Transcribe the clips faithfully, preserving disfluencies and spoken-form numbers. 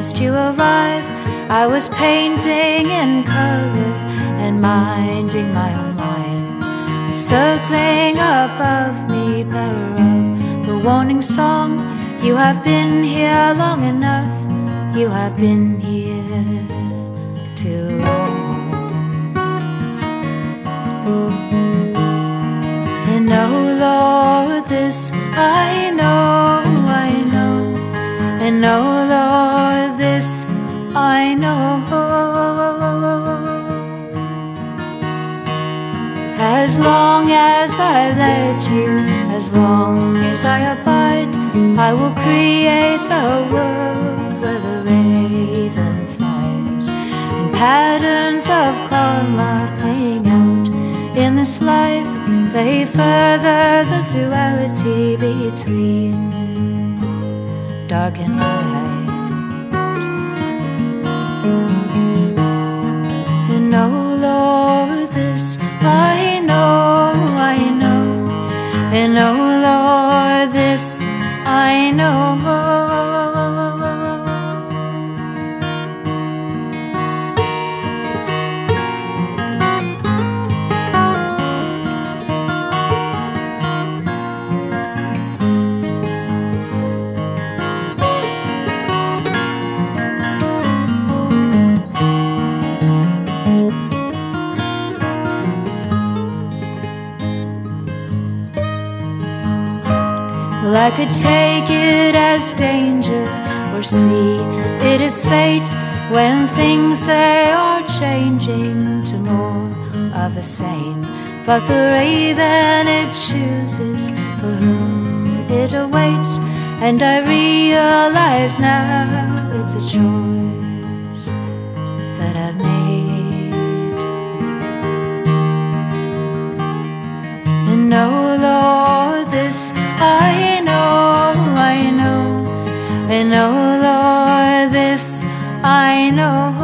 promised you arrive. I was painting in color and minding my own line. Circling above me, power of the warning song. You have been here long enough. You have been here too long. And oh Lord, this I know, I know. And oh Lord, this I know. As long as I let you, as long as I abide, I will create the world where the raven flies, and patterns of karma playing out in this life. They further the duality between dark and light. And oh Lord, this I know, I know. And oh Lord, this I know. Well, I could take it as danger or see it as fate, when things they are changing to more of the same. But the raven it chooses for whom it awaits, and I realize now it's a choice that I've made. And oh Lord, this I know, I know. And oh Lord, this I know.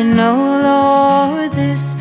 And oh Lord, this